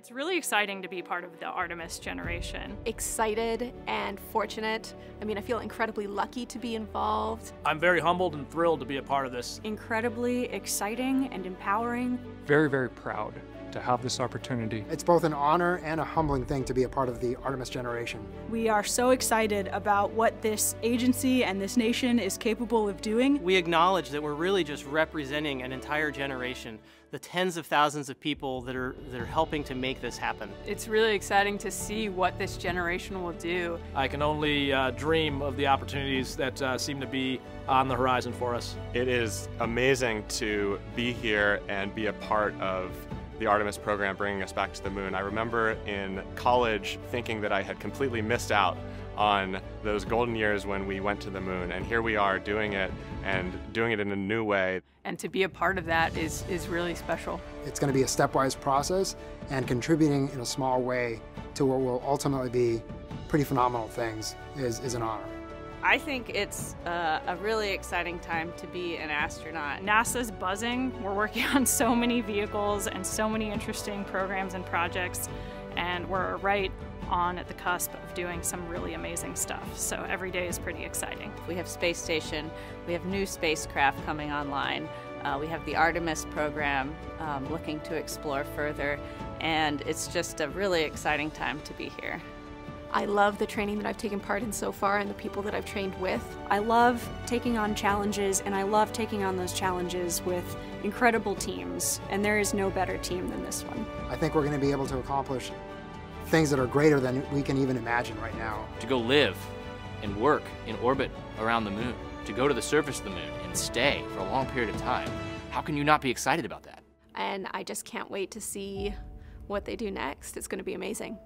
It's really exciting to be part of the Artemis generation. Excited and fortunate. I mean, I feel incredibly lucky to be involved. I'm very humbled and thrilled to be a part of this. Incredibly exciting and empowering. Very, very proud to have this opportunity. It's both an honor and a humbling thing to be a part of the Artemis generation. We are so excited about what this agency and this nation is capable of doing. We acknowledge that we're really just representing an entire generation, the tens of thousands of people that are helping to make this happen. It's really exciting to see what this generation will do. I can only dream of the opportunities that seem to be on the horizon for us. It is amazing to be here and be a part of the Artemis program bringing us back to the moon. I remember in college thinking that I had completely missed out on those golden years when we went to the moon, and here we are doing it, and doing it in a new way. And to be a part of that is really special. It's going to be a stepwise process, and contributing in a small way to what will ultimately be pretty phenomenal things is an honor. I think it's a really exciting time to be an astronaut. NASA's buzzing. We're working on so many vehicles and so many interesting programs and projects, and we're right on at the cusp of doing some really amazing stuff. So every day is pretty exciting. We have space station, we have new spacecraft coming online, we have the Artemis program looking to explore further, and it's just a really exciting time to be here. I love the training that I've taken part in so far and the people that I've trained with. I love taking on challenges, and I love taking on those challenges with incredible teams, and there is no better team than this one. I think we're going to be able to accomplish things that are greater than we can even imagine right now. To go live and work in orbit around the moon, to go to the surface of the moon and stay for a long period of time, how can you not be excited about that? And I just can't wait to see what they do next. It's going to be amazing.